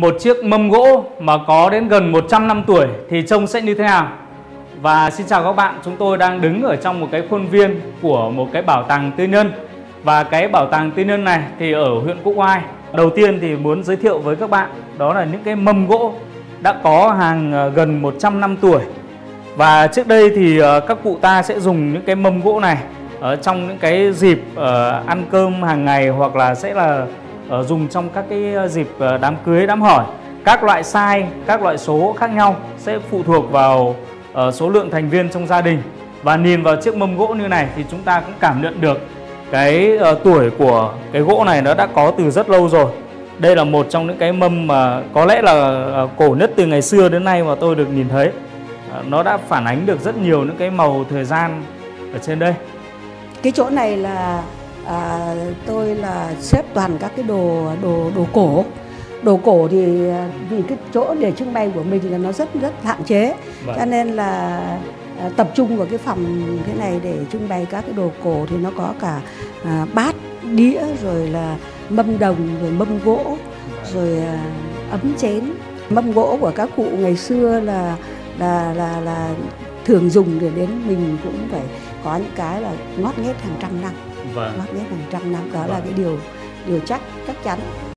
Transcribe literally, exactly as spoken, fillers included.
một chiếc mâm gỗ mà có đến gần một trăm năm tuổi thì trông sẽ như thế nào. Và xin chào các bạn, chúng tôi đang đứng ở trong một cái khuôn viên của một cái bảo tàng tư nhân. Và cái bảo tàng tư nhân này thì ở huyện Quốc Oai. Đầu tiên thì muốn giới thiệu với các bạn đó là những cái mâm gỗ đã có hàng gần một trăm năm tuổi. Và trước đây thì các cụ ta sẽ dùng những cái mâm gỗ này ở trong những cái dịp ăn cơm hàng ngày, hoặc là sẽ là dùng trong các cái dịp đám cưới, đám hỏi. Các loại size, các loại số khác nhau sẽ phụ thuộc vào số lượng thành viên trong gia đình. Và nhìn vào chiếc mâm gỗ như này thì chúng ta cũng cảm nhận được cái tuổi của cái gỗ này nó đã có từ rất lâu rồi. Đây là một trong những cái mâm mà có lẽ là cổ nhất từ ngày xưa đến nay mà tôi được nhìn thấy. Nó đã phản ánh được rất nhiều những cái màu thời gian ở trên đây. Cái chỗ này là à, tôi là xếp toàn các cái đồ đồ đồ cổ. Đồ cổ thì vì cái chỗ để trưng bày của mình là nó rất rất hạn chế. Vậy. Cho nên là à, tập trung vào cái phòng thế này để trưng bày các cái đồ cổ, thì nó có cả à, bát, đĩa, rồi là mâm đồng, rồi mâm gỗ, rồi à, ấm chén. Mâm gỗ của các cụ ngày xưa là là là là thường dùng, để đến mình cũng phải có những cái là ngót nghét hàng trăm năm. Vâng. Ngót nghét hàng trăm năm đó. Vâng. Là cái điều điều chắc chắc chắn.